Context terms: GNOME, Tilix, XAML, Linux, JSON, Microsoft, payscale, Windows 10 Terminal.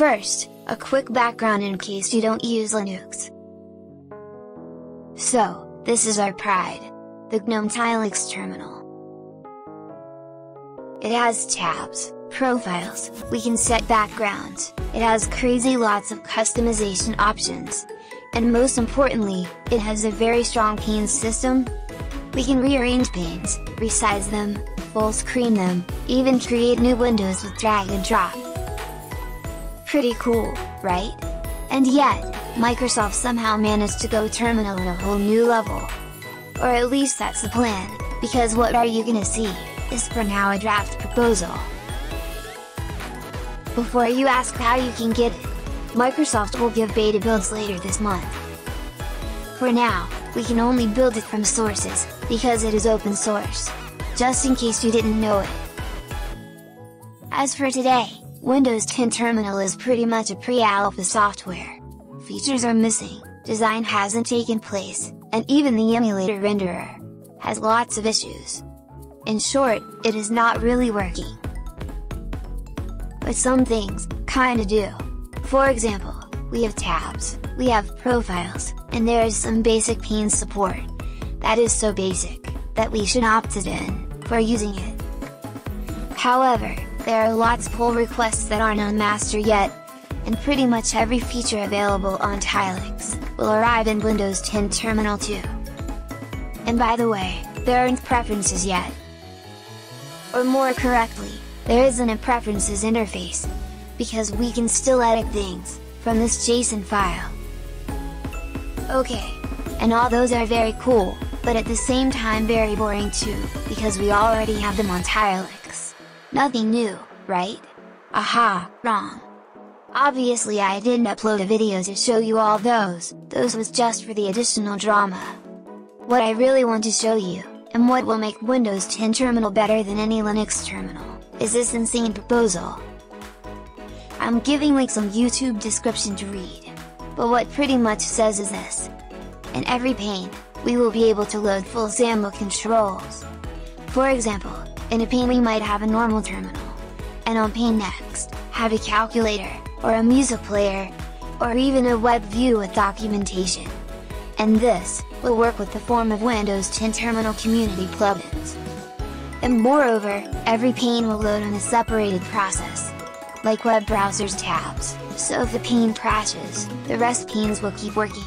First, a quick background in case you don't use Linux. So, this is our pride, the GNOME Tilix terminal. It has tabs, profiles, we can set backgrounds, it has crazy lots of customization options, and most importantly, it has a very strong panes system. We can rearrange panes, resize them, full screen them, even create new windows with drag and drop. Pretty cool, right? And yet, Microsoft somehow managed to go terminal at a whole new level. Or at least that's the plan, because what are you gonna see, is for now a draft proposal. Before you ask how you can get it, Microsoft will give beta builds later this month. For now, we can only build it from sources, because it is open source. Just in case you didn't know it. As for today, Windows 10 Terminal is pretty much a pre-alpha software. Features are missing, design hasn't taken place, and even the emulator renderer has lots of issues. In short, it is not really working. But some things, kinda do. For example, we have tabs, we have profiles, and there is some basic panes support. That is so basic, that we should opt it in, for using it. However, there are lots of pull requests that aren't unmastered yet, and pretty much every feature available on Tilix, will arrive in Windows 10 Terminal 2. And by the way, there aren't preferences yet. Or more correctly, there isn't a preferences interface, because we can still edit things, from this JSON file. Okay, and all those are very cool, but at the same time very boring too, because we already have them on Tilix. Nothing new, right? Aha, wrong. Obviously I didn't upload a video to show you all those was just for the additional drama. What I really want to show you, and what will make Windows 10 Terminal better than any Linux terminal, is this insane proposal. I'm giving links on YouTube description to read. But what pretty much says is this. In every pane, we will be able to load full XAML controls. For example, in a pane we might have a normal terminal. And on pane next, have a calculator, or a music player, or even a web view with documentation. And this, will work with the form of Windows 10 Terminal community plugins. And moreover, every pane will load on a separated process. Like web browser's tabs, so if the pane crashes, the rest panes will keep working.